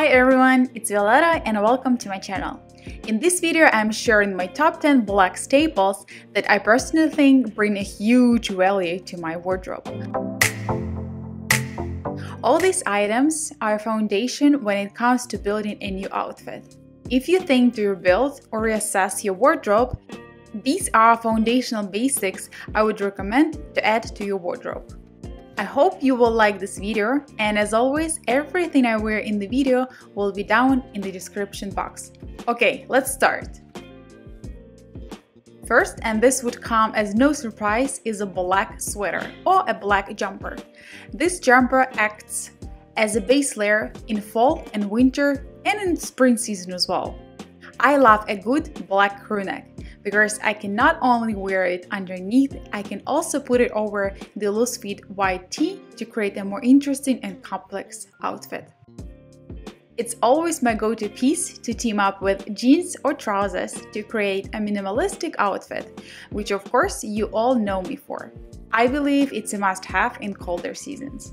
Hi everyone, it's Violetta and welcome to my channel. In this video I'm sharing my top 10 black staples that I personally think bring a huge value to my wardrobe. All these items are a foundation when it comes to building a new outfit. If you think to rebuild or reassess your wardrobe, these are foundational basics I would recommend to add to your wardrobe. I hope you will like this video, and as always, everything I wear in the video will be down in the description box. Okay, let's start. First, and this would come as no surprise, is a black sweater or a black jumper. This jumper acts as a base layer in fall and winter and in spring season as well. I love a good black crewneck, because I can not only wear it underneath, I can also put it over the loose fit white tee to create a more interesting and complex outfit. It's always my go-to piece to team up with jeans or trousers to create a minimalistic outfit, which of course you all know me for. I believe it's a must-have in colder seasons.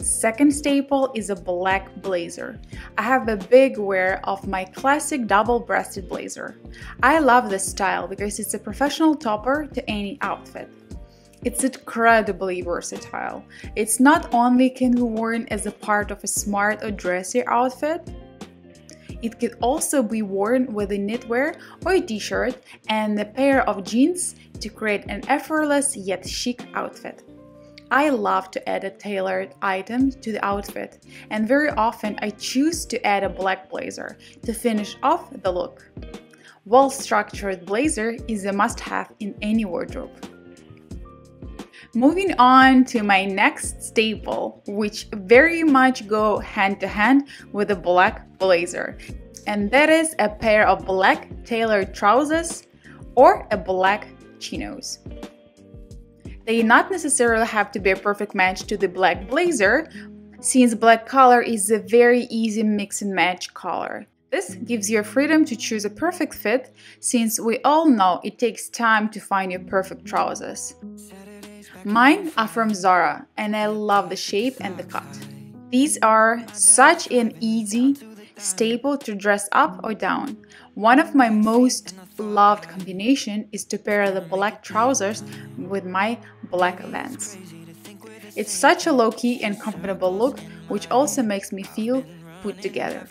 Second staple is a black blazer. I have a big wear of my classic double-breasted blazer. I love this style because it's a professional topper to any outfit. It's incredibly versatile. It's not only can be worn as a part of a smart or dressy outfit, it could also be worn with a knitwear or a t-shirt and a pair of jeans to create an effortless yet chic outfit. I love to add a tailored item to the outfit, and very often I choose to add a black blazer to finish off the look. Well-structured blazer is a must-have in any wardrobe. Moving on to my next staple, which very much go hand-to-hand with a black blazer, and that is a pair of black tailored trousers or a black chinos. They not necessarily have to be a perfect match to the black blazer, since black color is a very easy mix and match color. This gives you freedom to choose a perfect fit, since we all know it takes time to find your perfect trousers. Mine are from Zara, and I love the shape and the cut. These are such an easy staple to dress up or down. One of my most loved combination is to pair the black trousers with my black Vans. It's such a low-key and comfortable look, which also makes me feel put together.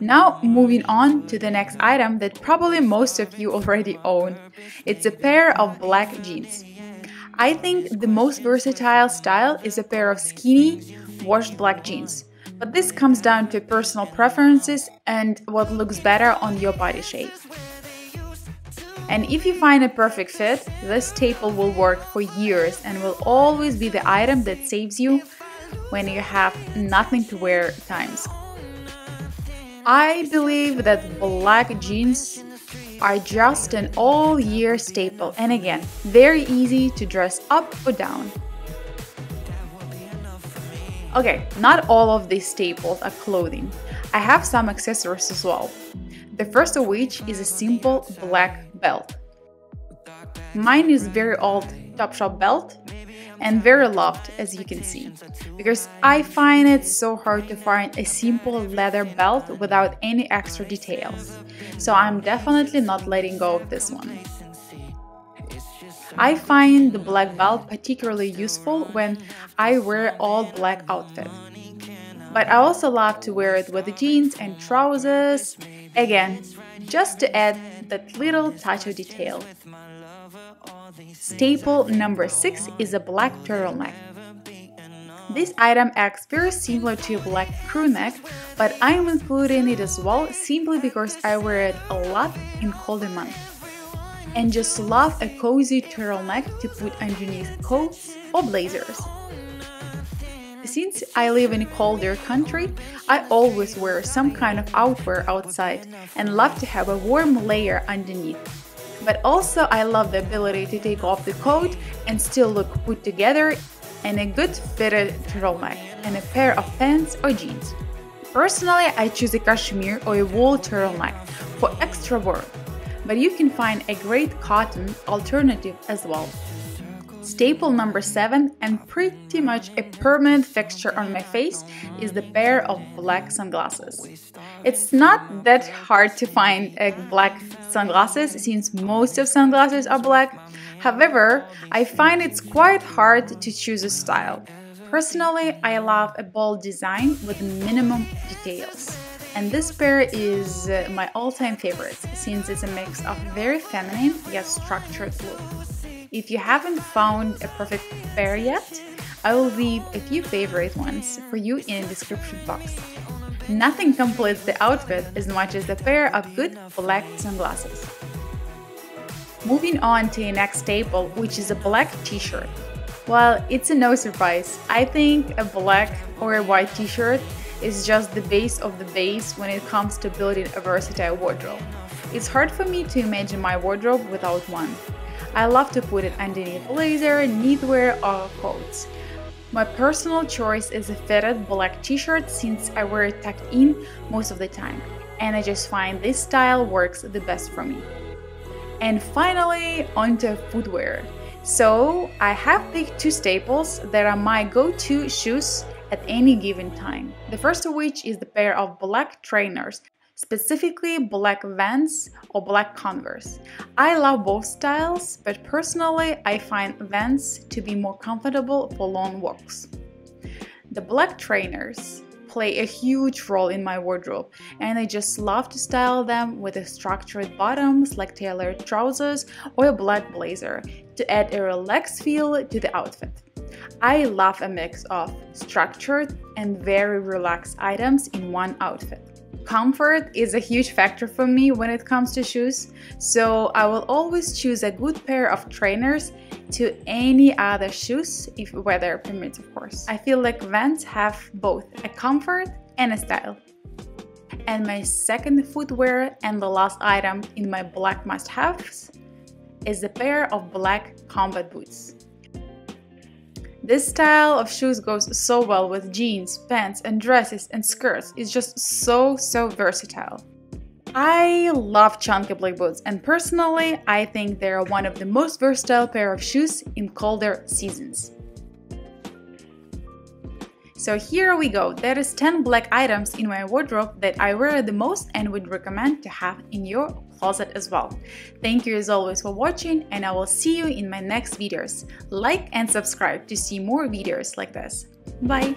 Now moving on to the next item that probably most of you already own. It's a pair of black jeans. I think the most versatile style is a pair of skinny, washed black jeans. But this comes down to personal preferences and what looks better on your body shape. And if you find a perfect fit, this staple will work for years and will always be the item that saves you when you have nothing to wear at times. I believe that black jeans are just an all-year staple, and again, very easy to dress up or down. Okay, not all of these staples are clothing. I have some accessories as well. The first of which is a simple black belt. Mine is very old Topshop belt and very loved, as you can see, because I find it so hard to find a simple leather belt without any extra details. So I'm definitely not letting go of this one. I find the black belt particularly useful when I wear all black outfit. But I also love to wear it with jeans and trousers, again, just to add that little touch of detail. Staple number 6 is a black turtleneck. This item acts very similar to a black crewneck, but I'm including it as well simply because I wear it a lot in colder months. And just love a cozy turtleneck to put underneath coats or blazers. Since I live in a colder country, I always wear some kind of outwear outside and love to have a warm layer underneath. But also I love the ability to take off the coat and still look put together in a good fitted turtleneck and a pair of pants or jeans. Personally, I choose a cashmere or a wool turtleneck for extra warmth. But you can find a great cotton alternative as well. Staple number 7 and pretty much a permanent fixture on my face is the pair of black sunglasses. It's not that hard to find black sunglasses since most of sunglasses are black. However, I find it's quite hard to choose a style. Personally, I love a bold design with minimum details. And this pair is my all-time favorite since it's a mix of very feminine yet structured look. If you haven't found a perfect pair yet, I will leave a few favorite ones for you in the description box. Nothing completes the outfit as much as a pair of good black sunglasses. Moving on to the next staple, which is a black t-shirt. Well, it's no surprise. I think a black or a white t-shirt is just the base of the base when it comes to building a versatile wardrobe. It's hard for me to imagine my wardrobe without one. I love to put it underneath blazer, knitwear or coats. My personal choice is a fitted black t-shirt since I wear it tucked in most of the time, and I just find this style works the best for me. And finally, onto footwear. So I have picked two staples that are my go-to shoes at any given time. The first of which is the pair of black trainers, specifically black Vans or black Converse. I love both styles, but personally I find Vans to be more comfortable for long walks. The black trainers play a huge role in my wardrobe, and I just love to style them with a structured bottoms like tailored trousers or a black blazer to add a relaxed feel to the outfit. I love a mix of structured and very relaxed items in one outfit. Comfort is a huge factor for me when it comes to shoes, so I will always choose a good pair of trainers to any other shoes if weather permits, of course. I feel like Vans have both a comfort and a style. And my second footwear and the last item in my black must-haves is a pair of black combat boots. This style of shoes goes so well with jeans, pants, and dresses and skirts. It's just so versatile. I love chunky black boots, and personally, I think they are one of the most versatile pair of shoes in colder seasons. So here we go. There is 10 black items in my wardrobe that I wear the most and would recommend to have in your closet as well. Thank you as always for watching, and I will see you in my next videos. Like and subscribe to see more videos like this. Bye!